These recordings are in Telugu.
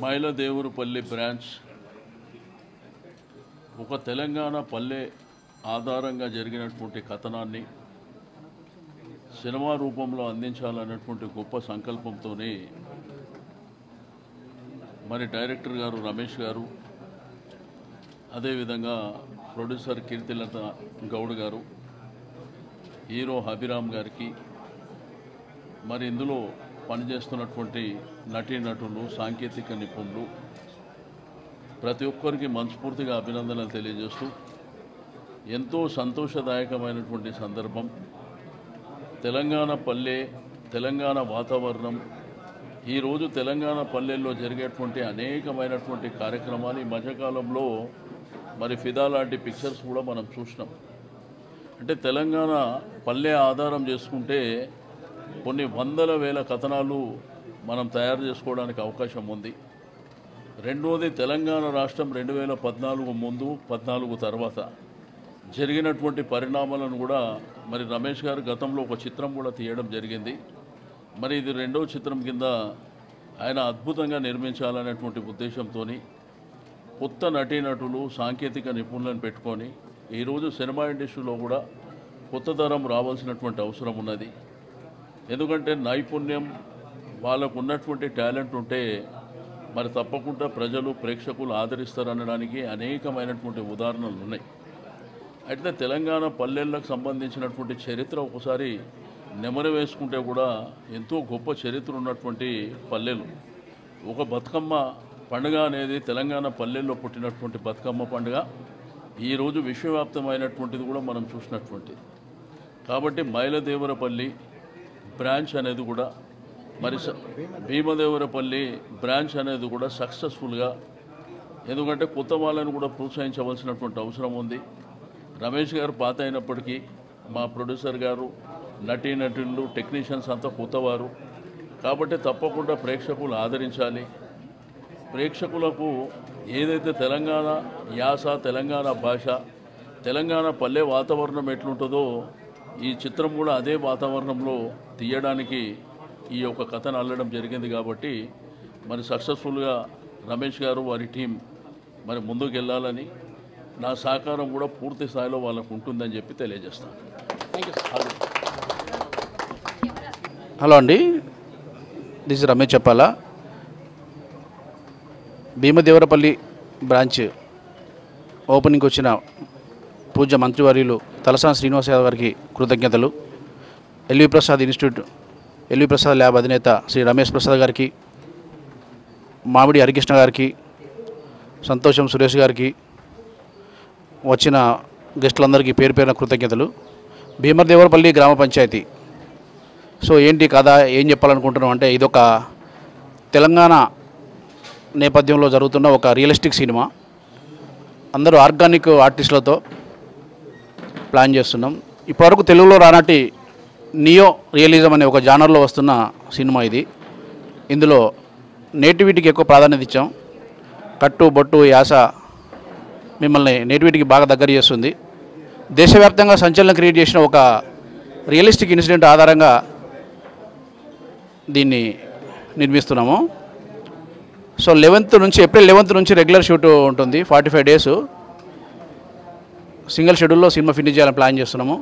Mile Devuru Palli Branch, ఒక తెలంగాణ పల్లె ఆధారంగా జరిగినటువంటి కథనాన్ని సినిమా రూపంలో అందించాలన్నటువంటి గొప్ప సంకల్పంతోనే మరి డైరెక్టర్ గారు రమేష్ గారు అదే విధంగా ప్రొడ్యూసర్ కీర్తిలత గౌడ్ గారు హీరో హబీరామ్ గారికి మరి ఇందులో పనిచేస్తున్నటువంటి నటీనటులు సాంకేతిక నిపుణులు ప్రతి ఒక్కరికి మనస్ఫూర్తిగా అభినందనలు తెలియజేస్తూ ఎంతో సంతోషదాయకమైనటువంటి సందర్భం తెలంగాణ పల్లె తెలంగాణ వాతావరణం ఈరోజు తెలంగాణ పల్లెల్లో జరిగేటువంటి అనేకమైనటువంటి కార్యక్రమాలు ఈ మధ్యకాలంలో మరి ఫిదా లాంటి పిక్చర్స్ కూడా మనం చూసినాం అంటే తెలంగాణ పల్లె ఆధారం చేసుకుంటే కొన్ని వందల వేల కథనాలు మనం తయారు చేసుకోవడానికి అవకాశం ఉంది రెండోది తెలంగాణ రాష్ట్రం 2014 ముందు 14 తర్వాత జరిగినటువంటి పరిణామాలను కూడా మరి రమేష్ గారు గతంలో ఒక చిత్రం కూడా తీయడం జరిగింది మరి ఇది రెండో చిత్రం కింద ఆయన అద్భుతంగా నిర్మించాలనేటువంటి ఉద్దేశంతో కొత్త నటీనటులు సాంకేతిక నిపుణులను పెట్టుకొని ఈరోజు సినిమా ఇండస్ట్రీలో కూడా కొత్త తరం రావాల్సినటువంటి అవసరం ఉన్నది ఎందుకంటే నైపుణ్యం వాళ్ళకు ఉన్నటువంటి టాలెంట్ ఉంటే మరి తప్పకుండా ప్రజలు ప్రేక్షకులు ఆదరిస్తారనడానికి అనేకమైనటువంటి ఉదాహరణలు ఉన్నాయి అయితే తెలంగాణ పల్లెలకు సంబంధించినటువంటి చరిత్ర ఒకసారి నెమరు వేసుకుంటే కూడా ఎంతో గొప్ప చరిత్ర ఉన్నటువంటి పల్లెలు ఒక బతుకమ్మ పండుగ అనేది తెలంగాణ పల్లెల్లో పుట్టినటువంటి బతుకమ్మ పండుగ ఈరోజు విశ్వవ్యాప్తమైనటువంటిది కూడా మనం చూసినటువంటిది కాబట్టి మైలదేవరపల్లి బ్రాంచ్ అనేది కూడా మరి భీమదేవరపల్లి బ్రాంచ్ అనేది కూడా సక్సెస్ఫుల్గా ఎందుకంటే కొత్త వాళ్ళని కూడా ప్రోత్సహించవలసినటువంటి అవసరం ఉంది రమేష్ గారు పాత అయినప్పటికీ మా ప్రొడ్యూసర్ గారు నటీనటులు టెక్నీషియన్స్ అంతా కొత్తవారు కాబట్టి తప్పకుండా ప్రేక్షకులు ఆదరించాలి ప్రేక్షకులకు ఏదైతే తెలంగాణ యాస తెలంగాణ భాష తెలంగాణ పల్లె వాతావరణం ఎట్లుంటుందో ఈ చిత్రం కూడా అదే వాతావరణంలో తీయడానికి ఈ యొక్క కథను అల్లడం జరిగింది కాబట్టి మరి సక్సెస్ఫుల్గా రమేష్ గారు వారి టీం మరి ముందుకు వెళ్ళాలని నా సహకారం కూడా పూర్తి స్థాయిలో వాళ్ళకు ఉంటుందని చెప్పి తెలియజేస్తాను హలో అండి దిస్ రమేష్ చప్పాల భీమదేవరపల్లి బ్రాంచ్ ఓపెనింగ్కి వచ్చిన పూజ్య మంత్రివర్యులు తలసాని శ్రీనివాస్ యాదవ్ గారికి కృతజ్ఞతలు LV Prasad institute LV Prasad lab అధినేత శ్రీ రమేష్ ప్రసాద్ గారికి మామిడి హరికృష్ణ గారికి సంతోషం సురేష్ గారికి వచ్చిన గెస్టులందరికీ పేరు పేరున కృతజ్ఞతలు భీమదేవరపల్లి గ్రామ పంచాయతీ సో ఏంటి కదా ఏం చెప్పాలనుకుంటున్నాం అంటే ఇదొక తెలంగాణ నేపథ్యంలో జరుగుతున్న ఒక రియలిస్టిక్ సినిమా అందరూ ఆర్గానిక్ ఆర్టిస్టులతో ప్లాన్ చేస్తున్నాం ఇప్పటివరకు తెలుగులో రానటి నియో రియలిజం అనే ఒక జానర్లో వస్తున్న సినిమా ఇది ఇందులో నేటివిటీకి ఎక్కువ ప్రాధాన్యత ఇచ్చాం కట్టు బొట్టు యాస మిమ్మల్ని నేటివిటీకి బాగా దగ్గర చేస్తుంది దేశవ్యాప్తంగా సంచలనం క్రియేట్ చేసిన ఒక రియలిస్టిక్ ఇన్సిడెంట్ ఆధారంగా దీన్ని నిర్మిస్తున్నాము సో ఏప్రిల్ 11 నుంచి రెగ్యులర్ షూట్ ఉంటుంది 45 days సింగిల్ షెడ్యూల్లో సినిమా ఫినిష్ చేయాలని ప్లాన్ చేస్తున్నాము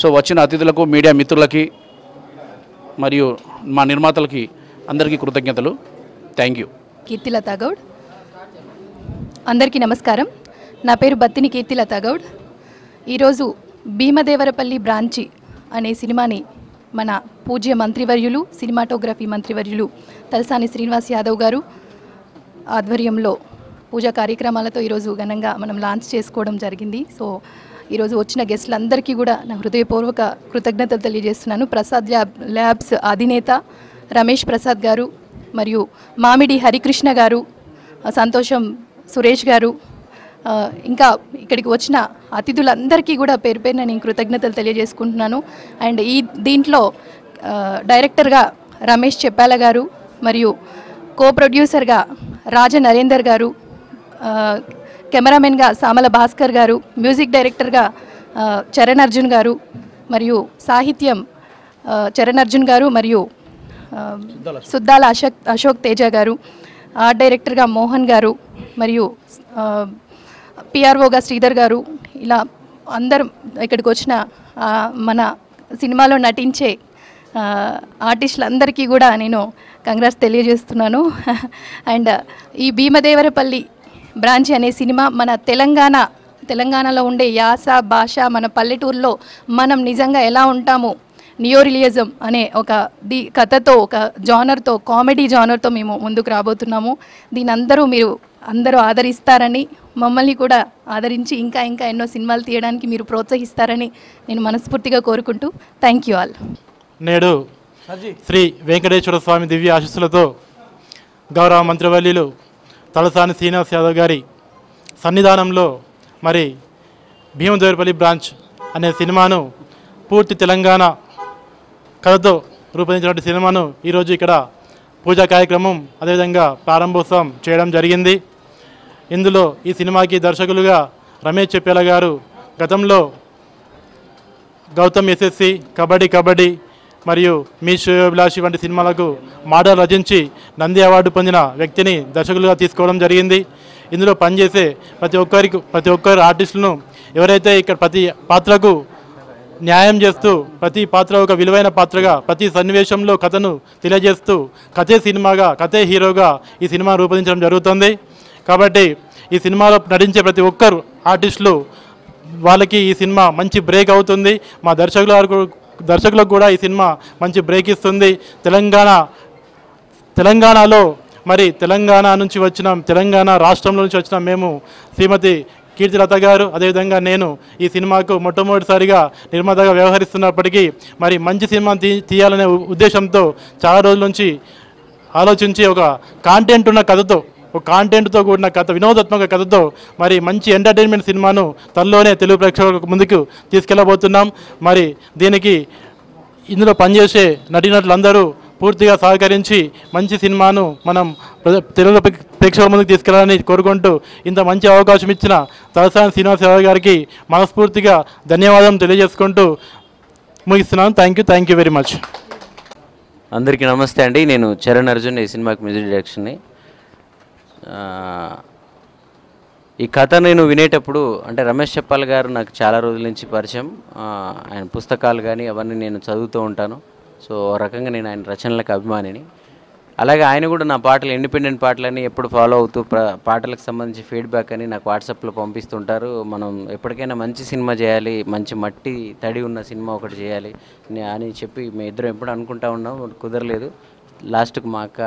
సో వచ్చిన అతిథులకు మీడియా మిత్రులకి మరియు మా నిర్మాతలకి అందరికీ కృతజ్ఞతలు థ్యాంక్ యూ కీర్తిలత గౌడ్ అందరికీ నమస్కారం నా పేరు బత్తిని కీర్తిలత గౌడ్ ఈరోజు భీమదేవరపల్లి బ్రాంచి అనే సినిమాని మన పూజ్య మంత్రివర్యులు సినిమాటోగ్రఫీ మంత్రివర్యులు తలసాని శ్రీనివాస్ యాదవ్ గారు ఆధ్వర్యంలో పూజా కార్యక్రమాలతో ఈరోజు ఘనంగా మనం లాంచ్ చేసుకోవడం జరిగింది సో ఈరోజు వచ్చిన గెస్టులందరికీ కూడా నా హృదయపూర్వక కృతజ్ఞతలు తెలియజేస్తున్నాను ప్రసాద్ ల్యాబ్స్ అధినేత రమేష్ ప్రసాద్ గారు మరియు మామిడి హరికృష్ణ గారు సంతోషం సురేష్ గారు ఇంకా ఇక్కడికి వచ్చిన అతిథులందరికీ కూడా పేరు పేరున నేను కృతజ్ఞతలు తెలియజేసుకుంటున్నాను అండ్ దీంట్లో డైరెక్టర్గా రమేష్ చప్పాల గారు మరియు కో ప్రొడ్యూసర్గా రాజ నరేందర్ గారు కెమెరామెన్గా సామల భాస్కర్ గారు మ్యూజిక్ డైరెక్టర్గా చరణ్ అర్జున్ గారు మరియు సాహిత్యం చరణ్ అర్జున్ గారు మరియు Sudala Ashok Teja garu, Art Director ga Mohan garu, Mariyu PRO ga Sridhar garu, ila andar ikkadiki vachina mana సినిమాలో నటించే ఆర్టిస్టులందరికీ కూడా నేను కంగ్రాట్స్ తెలియజేస్తున్నాను. అండ్ ఈ భీమదేవరపల్లి బ్రాంచ్ అనే సినిమా మన తెలంగాణలో ఉండే యాస భాష మన పల్లెటూరులో మనం నిజంగా ఎలా ఉంటాము నియోరియలిజం అనే ఒక కథతో ఒక జానర్తో కామెడీ జానర్తో మేము ముందుకు రాబోతున్నాము. దీని అందరూ మీరు అందరూ ఆదరిస్తారని మమ్మల్ని కూడా ఆదరించి ఇంకా ఇంకా ఎన్నో సినిమాలు తీయడానికి మీరు ప్రోత్సహిస్తారని నేను మనస్ఫూర్తిగా కోరుకుంటూ థ్యాంక్ యూ ఆల్. నేడు శ్రీ వెంకటేశ్వర స్వామి దివ్య ఆశీస్సులతో గౌరవ మంత్రివర్యులు తలసాని శ్రీనివాస్ యాదవ్ గారి సన్నిధానంలో మరి భీమదేవరపల్లి బ్రాంచ్ అనే సినిమాను పూర్తి తెలంగాణ కథతో రూపొందించినటువంటి సినిమాను ఈరోజు ఇక్కడ పూజా కార్యక్రమం అదేవిధంగా ప్రారంభోత్సవం చేయడం జరిగింది. ఇందులో ఈ సినిమాకి దర్శకులుగా రమేష్ చప్పాల గారు గతంలో గౌతమ్ ఎస్సి కబడ్డీ మరియు మీ శ్రేయోభిలాషి వంటి సినిమాలకు మాటలు రచించి నంది అవార్డు పొందిన వ్యక్తిని దర్శకులుగా తీసుకోవడం జరిగింది. ఇందులో పనిచేసే ప్రతి ఒక్కరి ఆర్టిస్టులను ఎవరైతే ఇక్కడ ప్రతి పాత్రకు న్యాయం చేస్తూ ప్రతి పాత్ర ఒక విలువైన పాత్రగా ప్రతి సన్నివేశంలో కథను తెలియజేస్తూ కథే సినిమాగా కథే హీరోగా ఈ సినిమా రూపొందించడం జరుగుతుంది. కాబట్టి ఈ సినిమాలో నటించే ప్రతి ఒక్కరు ఆర్టిస్టులు వాళ్ళకి ఈ సినిమా మంచి బ్రేక్ అవుతుంది. మా దర్శకులకు కూడా ఈ సినిమా మంచి బ్రేక్ ఇస్తుంది. తెలంగాణలో మరి తెలంగాణ నుంచి వచ్చిన తెలంగాణ రాష్ట్రంలో నుంచి వచ్చిన మేము శ్రీమతి కీర్తిలత గారు అదేవిధంగా నేను ఈ సినిమాకు మొట్టమొదటిసారిగా నిర్మాతగా వ్యవహరిస్తున్నప్పటికీ మరి మంచి సినిమా తీయాలనే ఉద్దేశంతో చాలా రోజుల నుంచి ఆలోచించి ఒక కాంటెంట్ ఉన్న కథతో ఒక కాంటెంట్తో కూడిన కథ వినోదాత్మక కథతో మరి మంచి ఎంటర్టైన్మెంట్ సినిమాను త్వరలోనే తెలుగు ప్రేక్షకులకు ముందుకు తీసుకెళ్ళబోతున్నాం. మరి దీనికి ఇందులో పనిచేసే నటీనటులందరూ పూర్తిగా సహకరించి మంచి సినిమాను మనం తెలుగు ప్రేక్షకుల ముందుకు తీసుకెళ్లాలని కోరుకుంటూ ఇంత మంచి అవకాశం ఇచ్చిన తలసాని శ్రీనివాస్ యాదవ్ గారికి మనస్ఫూర్తిగా ధన్యవాదం తెలియజేసుకుంటూ ముగిస్తున్నాను. Thank you very much. అందరికీ నమస్తే అండి. నేను చరణ్ అర్జున్, ఈ సినిమాకి మ్యూజిక్ డైరెక్షన్ని. ఈ కథ నేను వినేటప్పుడు అంటే రమేష్ చప్పాల గారు నాకు చాలా రోజుల నుంచి పరిచయం, ఆయన పుస్తకాలు కానీ అవన్నీ నేను చదువుతూ ఉంటాను. సో రకంగా నేను ఆయన రచనలకు అభిమానిని. అలాగే ఆయన కూడా నా పాటలు ఇండిపెండెంట్ పాటలని ఎప్పుడు ఫాలో అవుతూ పాటలకు సంబంధించి ఫీడ్బ్యాక్ అని నాకు వాట్సాప్లో పంపిస్తుంటారు. మనం ఎప్పటికైనా మంచి సినిమా చేయాలి, మంచి మట్టి తడి ఉన్న సినిమా ఒకటి చేయాలి అని చెప్పి మేము ఇద్దరం ఎప్పుడు అనుకుంటా ఉన్నాం, కుదరలేదు. లాస్ట్కు మా అక్క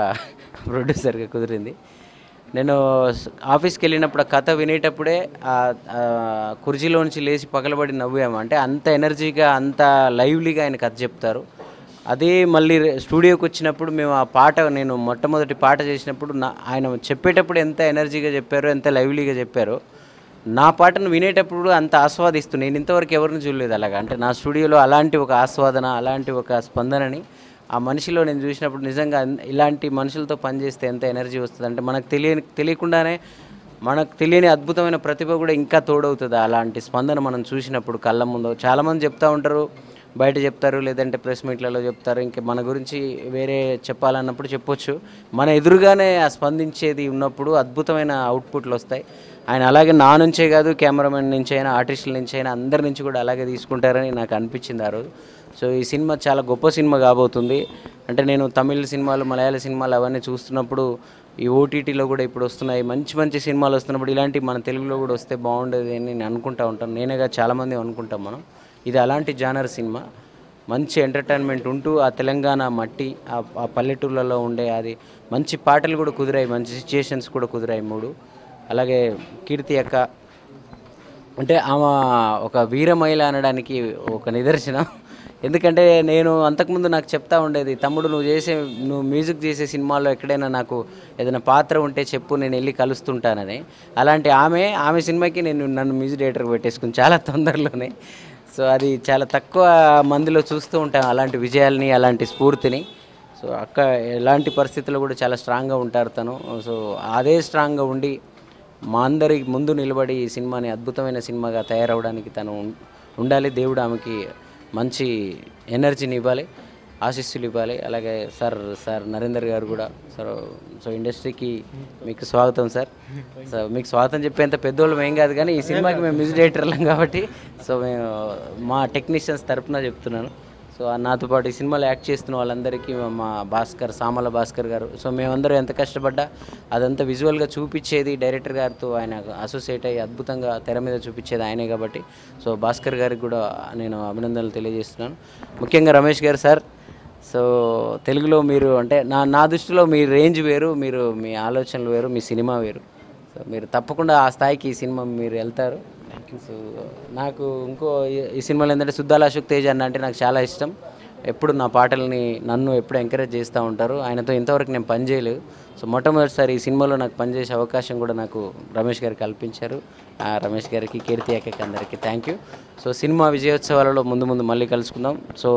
ప్రొడ్యూసర్గా కుదిరింది. నేను ఆఫీస్కి వెళ్ళినప్పుడు ఆ కథ వినేటప్పుడే ఆ కుర్చీలోంచి లేచి పగలబడి నవ్వాము. అంటే అంత ఎనర్జీగా అంత లైవ్లీగా ఆయన కథ చెప్తారు. అదే మళ్ళీ స్టూడియోకి వచ్చినప్పుడు మేము ఆ పాట నేను మొట్టమొదటి పాట చేసినప్పుడు ఆయన చెప్పేటప్పుడు ఎంత ఎనర్జీగా చెప్పారో ఎంత లైవ్లీగా చెప్పారో, నా పాటను వినేటప్పుడు అంత ఆస్వాదిస్తుంది. నేను ఇంతవరకు ఎవరిని చూడలేదు అలాగా. అంటే నా స్టూడియోలో అలాంటి ఒక ఆస్వాదన అలాంటి ఒక స్పందనని ఆ మనిషిలో నేను చూసినప్పుడు నిజంగా ఇలాంటి మనుషులతో పనిచేస్తే ఎంత ఎనర్జీ వస్తుంది అంటే మనకు తెలియకుండానే మనకు తెలియని అద్భుతమైన ప్రతిభ కూడా ఇంకా తోడవుతుంది. అలాంటి స్పందన మనం చూసినప్పుడు కళ్ళ ముందు చాలామంది చెప్తూ ఉంటారు, బయట చెప్తారు, లేదంటే ప్రెస్ మీట్లలో చెప్తారు, ఇంకా మన గురించి వేరే చెప్పాలన్నప్పుడు చెప్పొచ్చు. మన ఎదురుగానే ఆ స్పందించేది ఉన్నప్పుడు అద్భుతమైన అవుట్పుట్లు వస్తాయి. ఆయన అలాగే నా నుంచే కాదు, కెమెరామెన్ నుంచి అయినా ఆర్టిస్టుల నుంచి అయినా అందరి నుంచి కూడా అలాగే తీసుకుంటారని నాకు అనిపించింది ఆ రోజు. సో ఈ సినిమా చాలా గొప్ప సినిమా కాబోతుంది. అంటే నేను తమిళ సినిమాలు మలయాళ సినిమాలు అవన్నీ చూస్తున్నప్పుడు ఈ ఓటీటీలో కూడా ఇప్పుడు వస్తున్నాయి మంచి మంచి సినిమాలు వస్తున్నప్పుడు ఇలాంటి మన తెలుగులో కూడా వస్తే బాగుండేది అని నేను అనుకుంటూ ఉంటాను. నేనేగా చాలామంది అనుకుంటాం మనం. ఇది అలాంటి జానర్ సినిమా, మంచి ఎంటర్టైన్మెంట్ ఉంటూ ఆ తెలంగాణ మట్టి ఆ పల్లెటూళ్ళలో ఉండే అది మంచి పాటలు కూడా కుదిరాయి, మంచి సిచ్యుయేషన్స్ కూడా కుదిరాయి మూడు. అలాగే కీర్తి అక్క అంటే ఆమె ఒక వీరమహిళ అనడానికి ఒక నిదర్శనం. ఎందుకంటే నేను అంతకుముందు నాకు చెప్తా ఉండేది, తమ్ముడు నువ్వు మ్యూజిక్ చేసే సినిమాల్లో ఎక్కడైనా నాకు ఏదైనా పాత్ర ఉంటే చెప్పు, నేను వెళ్ళి కలుస్తుంటానని. అలాంటి ఆమె సినిమాకి నన్ను మ్యూజిక్ డైరెక్టర్గా పెట్టేసుకుని చాలా తొందరలోనే. సో అది చాలా తక్కువ మందిలో చూస్తూ ఉంటాను అలాంటి విజయాల్ని అలాంటి స్ఫూర్తిని. సో అక్క ఎలాంటి పరిస్థితుల్లో కూడా చాలా స్ట్రాంగ్గా ఉంటారు తను. సో అదే స్ట్రాంగ్గా ఉండి మా అందరి ముందు నిలబడి ఈ సినిమాని అద్భుతమైన సినిమాగా తయారవడానికి తను ఉండాలి. దేవుడు ఆమెకి మంచి ఎనర్జీని ఇవ్వాలి. ఆశీస్సులు ఇవ్వాలి. అలాగే సార్ సార్ నరేందర్ గారు కూడా సార్ సో ఇండస్ట్రీకి మీకు స్వాగతం సార్. సో మీకు స్వాగతం చెప్పేంత పెద్దోళ్ళం ఏం కాదు కానీ ఈ సినిమాకి మేము మ్యూజిక్ డైరెక్టర్లం కాబట్టి సో మేము మా టెక్నీషియన్స్ తరఫున చెప్తున్నాను. సో నాతో పాటు ఈ సినిమాలో యాక్ట్ చేస్తున్న వాళ్ళందరికీ మా భాస్కర్ సామల భాస్కర్ గారు సో మేమందరూ ఎంత కష్టపడ్డా అదంతా విజువల్గా చూపించేది డైరెక్టర్ గారితో ఆయన అసోసియేట్ అయ్యి అద్భుతంగా తెర మీద చూపించేది ఆయనే కాబట్టి సో భాస్కర్ గారికి కూడా నేను అభినందనలు తెలియజేస్తున్నాను. ముఖ్యంగా రమేష్ గారు సార్ సో తెలుగులో మీరు అంటే నా దృష్టిలో మీ రేంజ్ వేరు, మీరు మీ ఆలోచనలు వేరు, మీ సినిమా వేరు. సో మీరు తప్పకుండా ఆ స్థాయికి ఈ సినిమా మీరు వెళ్తారు. సో నాకు ఇంకో ఈ సినిమాలో ఏంటంటే సుద్దాల అశోక్ తేజ అన్న అంటే నాకు చాలా ఇష్టం. ఎప్పుడు నా పాటల్ని నన్ను ఎప్పుడు ఎంకరేజ్ చేస్తూ ఉంటారు. ఆయనతో ఇంతవరకు నేను పనిచేయలేదు. సో మొట్టమొదటిసారి ఈ సినిమాలో నాకు పనిచేసే అవకాశం కూడా నాకు రమేష్ గారు కల్పించారు. రమేష్ గారికి కీర్తి అక్కకి అందరికీ థ్యాంక్ యూ. సో సినిమా విజయోత్సవాలలో ముందు మళ్ళీ కలుసుకుందాం. సో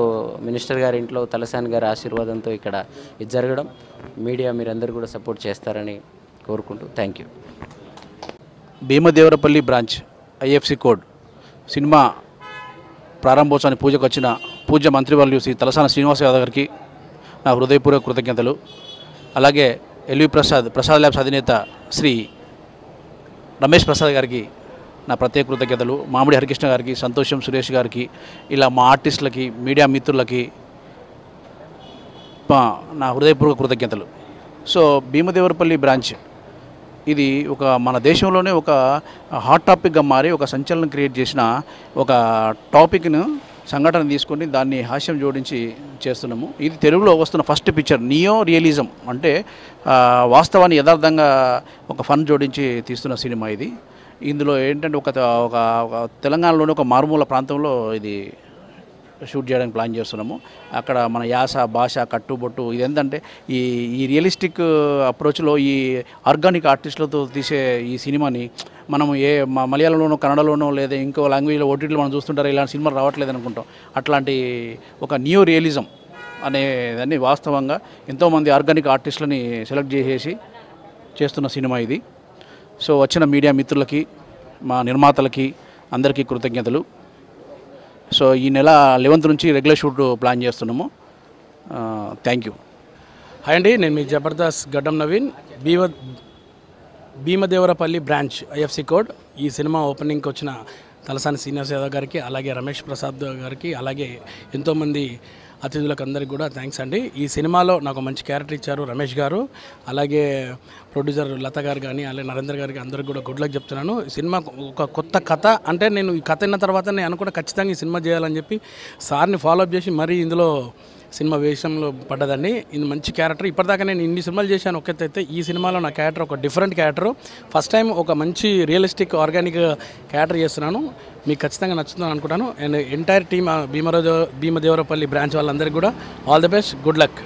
మినిస్టర్ గారి ఇంట్లో తలసాని గారి ఆశీర్వాదంతో ఇక్కడ ఇది జరగడం మీడియా మీరందరూ కూడా సపోర్ట్ చేస్తారని కోరుకుంటూ thank you. Bheemadevarapalli branch IFC code cinema ప్రారంభోత్సవానికి పూజకు వచ్చిన పూజ్య మంత్రివర్యులు శ్రీ తలసాని శ్రీనివాస్ యాదవ్ గారికి నా హృదయపూర్వక కృతజ్ఞతలు. అలాగే ఎల్వి ప్రసాద్ ల్యాబ్స్ అధినేత శ్రీ రమేష్ ప్రసాద్ గారికి నా ప్రత్యేక కృతజ్ఞతలు. మామిడి హరికృష్ణ గారికి, సంతోషం సురేష్ గారికి, ఇలా మా ఆర్టిస్టులకి, మీడియా మిత్రులకి నా హృదయపూర్వక కృతజ్ఞతలు. సో భీమదేవరపల్లి బ్రాంచ్ ఇది ఒక మన దేశంలోనే ఒక హాట్ టాపిక్గా మారి ఒక సంచలనం క్రియేట్ చేసిన ఒక టాపిక్ను సంఘటన తీసుకొని దాన్ని హాస్యం జోడించి చేస్తున్నాము. ఇది తెలుగులో వస్తున్న ఫస్ట్ పిక్చర్ నియో రియలిజం అంటే వాస్తవాన్ని యథార్థంగా ఒక ఫన్ జోడించి తీస్తున్న సినిమా ఇది. ఇందులో ఏంటంటే ఒక తెలంగాణలోని ఒక మారుమూల ప్రాంతంలో ఇది షూట్ చేయడానికి ప్లాన్ చేస్తున్నాము. అక్కడ మన యాస, భాష, కట్టుబొట్టు ఇది ఏంటంటే ఈ రియలిస్టిక్ అప్రోచ్లో ఈ ఆర్గానిక్ ఆర్టిస్టులతో తీసే ఈ సినిమాని మనం మలయాళంలోనో కన్నడలోనో లేదా ఇంకో లాంగ్వేజ్లో ఓటీటీలో మనం చూస్తుంటారు, ఇలాంటి సినిమాలు రావట్లేదు అనుకుంటాం. అట్లాంటి ఒక న్యూ రియలిజం అనేదాన్ని వాస్తవంగా ఎంతోమంది ఆర్గానిక్ ఆర్టిస్టులని సెలెక్ట్ చేసేసి చేస్తున్న సినిమా ఇది. సో వచ్చిన మీడియా మిత్రులకి, మా నిర్మాతలకి అందరికీ కృతజ్ఞతలు. సో ఈ నెల 11 నుంచి రెగ్యులర్ షూట్ ప్లాన్ చేస్తున్నాము. Thank you. హాయ్ అండి, నేను మీ Jabardasth Gaddam Naveen. Bheemadevarapalli branch IFC code ఈ సినిమా ఓపెనింగ్కి వచ్చిన తలసాని శ్రీనివాస్ యాదవ్ గారికి, అలాగే రమేష్ ప్రసాద్ గారికి, అలాగే ఎంతోమంది అతిథులకు అందరికీ కూడా థ్యాంక్స్ అండి. ఈ సినిమాలో నాకు మంచి క్యారెక్టర్ ఇచ్చారు రమేష్ గారు, అలాగే ప్రొడ్యూసర్ లత గారు కానీ, అలాగే నరేందర్ గారికి అందరికీ కూడా గుడ్ లక్ చెప్తున్నాను. సినిమా ఒక కొత్త కథ అంటే నేను ఈ కథ అయిన తర్వాత నేను అనుకున్న ఖచ్చితంగా ఈ సినిమా చేయాలని చెప్పి సార్ని ఫాలోఅప్ చేసి మరీ ఇందులో సినిమా వేషంలో పడ్డదండి. ఇది మంచి క్యారెక్టర్. ఇప్పటిదాకా నేను ఇన్ని సినిమాలు చేశాను ఒక్కతైతే ఈ సినిమాలో నా క్యారెక్టర్ ఒక డిఫరెంట్ క్యారెక్టర్. ఫస్ట్ టైం ఒక మంచి రియలిస్టిక్ ఆర్గానిక్ క్యారెక్టర్ చేస్తున్నాను. మీకు ఖచ్చితంగా నచ్చుతుందని అనుకుంటాను. And entire team Bheemadevarapalli branch వాళ్ళందరికీ కూడా all the best, good luck.